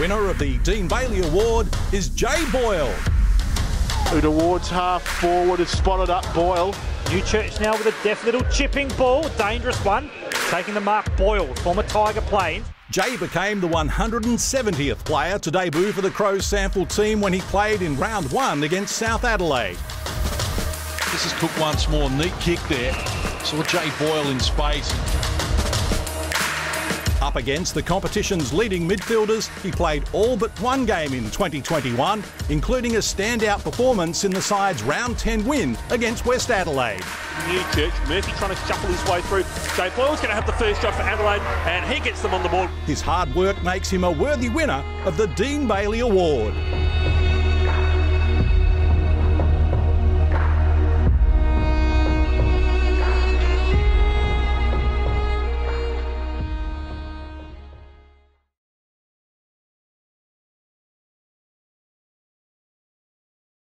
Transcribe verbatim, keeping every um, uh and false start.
winner of the Dean Bailey Award is Jay Boyle, who towards half forward has spotted up Boyle. Newchurch now with a deft little chipping ball, dangerous one, taking the mark Boyle, former Tiger Plains. Jay became the one hundred seventieth player to debut for the Crows sample team when he played in round one against South Adelaide. This is Cook once more, neat kick there. Saw Jay Boyle in space. Up against the competition's leading midfielders, he played all but one game in twenty twenty-one, including a standout performance in the side's round ten win against West Adelaide. Newchurch, Murphy trying to shuffle his way through. Jay Boyle's going to have the first shot for Adelaide, and he gets them on the board. His hard work makes him a worthy winner of the Dean Bailey Award.